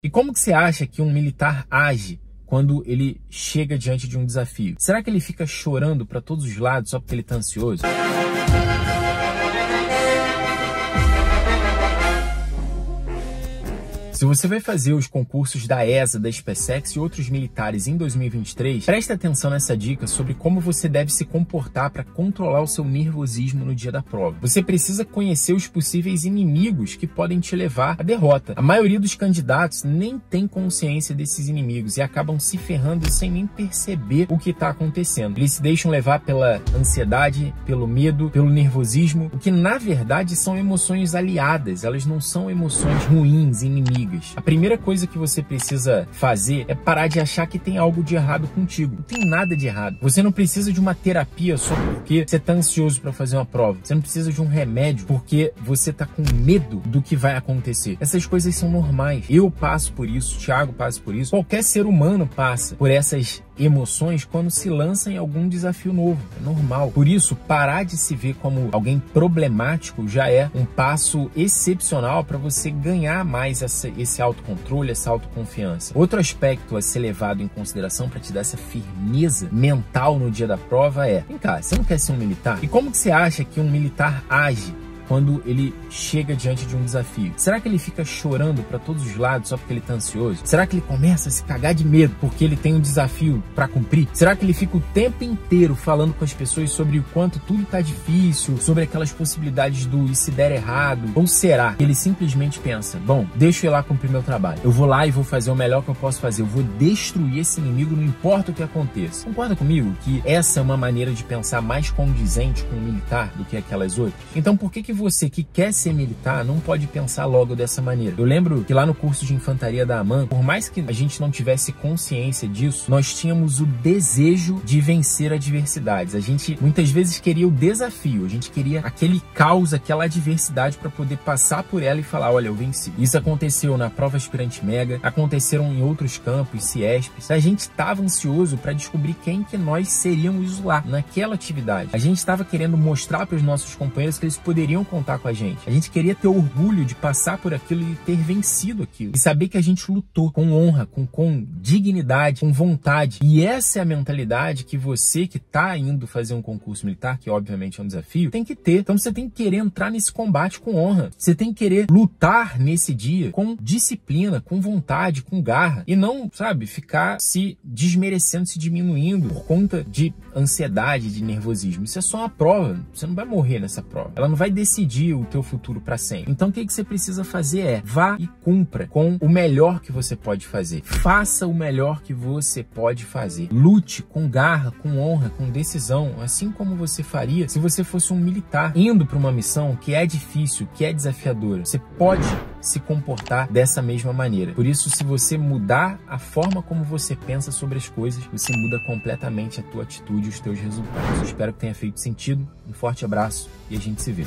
E como que você acha que um militar age quando ele chega diante de um desafio? Será que ele fica chorando para todos os lados só porque ele está ansioso? Se você vai fazer os concursos da ESA, da ESPCEX e outros militares em 2023, preste atenção nessa dica sobre como você deve se comportar para controlar o seu nervosismo no dia da prova. Você precisa conhecer os possíveis inimigos que podem te levar à derrota. A maioria dos candidatos nem tem consciência desses inimigos e acabam se ferrando sem nem perceber o que está acontecendo. Eles se deixam levar pela ansiedade, pelo medo, pelo nervosismo, o que na verdade são emoções aliadas, elas não são emoções ruins, inimigas. A primeira coisa que você precisa fazer é parar de achar que tem algo de errado contigo. Não tem nada de errado. Você não precisa de uma terapia só porque você está ansioso para fazer uma prova. Você não precisa de um remédio porque você está com medo do que vai acontecer. Essas coisas são normais. Eu passo por isso, Thiago passa por isso, qualquer ser humano passa por essas emoções quando se lança em algum desafio novo. É normal. Por isso, parar de se ver como alguém problemático já é um passo excepcional para você ganhar mais esse autocontrole, essa autoconfiança. Outro aspecto a ser levado em consideração para te dar essa firmeza mental no dia da prova é: vem cá, você não quer ser um militar? E como que você acha que um militar age quando ele chega diante de um desafio? Será que ele fica chorando para todos os lados só porque ele está ansioso? Será que ele começa a se cagar de medo porque ele tem um desafio para cumprir? Será que ele fica o tempo inteiro falando com as pessoas sobre o quanto tudo está difícil, sobre aquelas possibilidades do e se der errado? Ou será que ele simplesmente pensa: bom, deixa eu ir lá cumprir meu trabalho, eu vou lá e vou fazer o melhor que eu posso fazer, eu vou destruir esse inimigo, não importa o que aconteça? Concorda comigo que essa é uma maneira de pensar mais condizente com o militar do que aquelas outras? Então por que você que quer ser militar não pode pensar logo dessa maneira? Eu lembro que lá no curso de infantaria da AMAN, por mais que a gente não tivesse consciência disso, nós tínhamos o desejo de vencer adversidades. A gente muitas vezes queria o desafio, a gente queria aquele caos, aquela adversidade para poder passar por ela e falar: olha, eu venci. Isso aconteceu na prova aspirante mega, aconteceram em outros campos, Ciesp. A gente estava ansioso para descobrir quem que nós seríamos lá naquela atividade. A gente estava querendo mostrar para os nossos companheiros que eles poderiam contar com a gente. A gente queria ter orgulho de passar por aquilo e ter vencido aquilo. E saber que a gente lutou com honra, com dignidade, com vontade. E essa é a mentalidade que você que está indo fazer um concurso militar, que obviamente é um desafio, tem que ter. Então você tem que querer entrar nesse combate com honra. Você tem que querer lutar nesse dia com disciplina, com vontade, com garra. E não, sabe, ficar se desmerecendo, se diminuindo por conta de ansiedade, de nervosismo. Isso é só uma prova. Você não vai morrer nessa prova. Ela não vai decidir o teu futuro para sempre. Então o que você precisa fazer é: vá e cumpra com o melhor que você pode fazer. Faça o melhor que você pode fazer. Lute com garra, com honra, com decisão, assim como você faria se você fosse um militar indo para uma missão que é difícil, que é desafiadora. Você pode se comportar dessa mesma maneira. Por isso, se você mudar a forma como você pensa sobre as coisas, você muda completamente a tua atitude e os teus resultados. Eu espero que tenha feito sentido. Um forte abraço e a gente se vê.